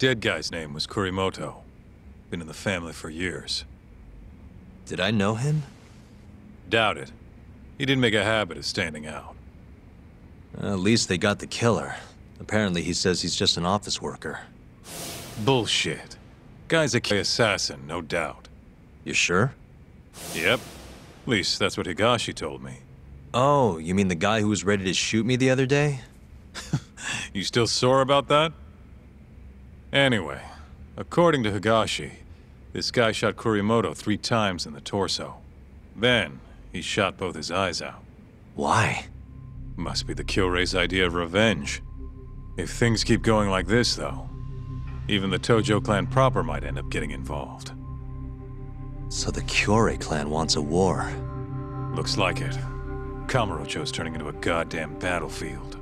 Dead guy's name was Kurimoto. Been in the family for years. Did I know him? Doubt it. He didn't make a habit of standing out. At least they got the killer. Apparently he says he's just an office worker. Bullshit. Guy's a assassin, no doubt. You sure? Yep. At least that's what Higashi told me. Oh, you mean the guy who was ready to shoot me the other day? You still sore about that? Anyway, according to Higashi, this guy shot Kurimoto 3 times in the torso. Then, he shot both his eyes out. Why? Must be the Kyurei's idea of revenge. If things keep going like this, though, even the Tojo clan proper might end up getting involved. So the Kyurei clan wants a war. Looks like it. Kamurocho's turning into a goddamn battlefield.